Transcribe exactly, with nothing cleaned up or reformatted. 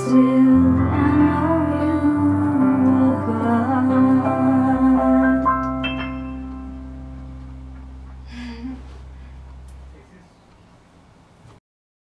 still.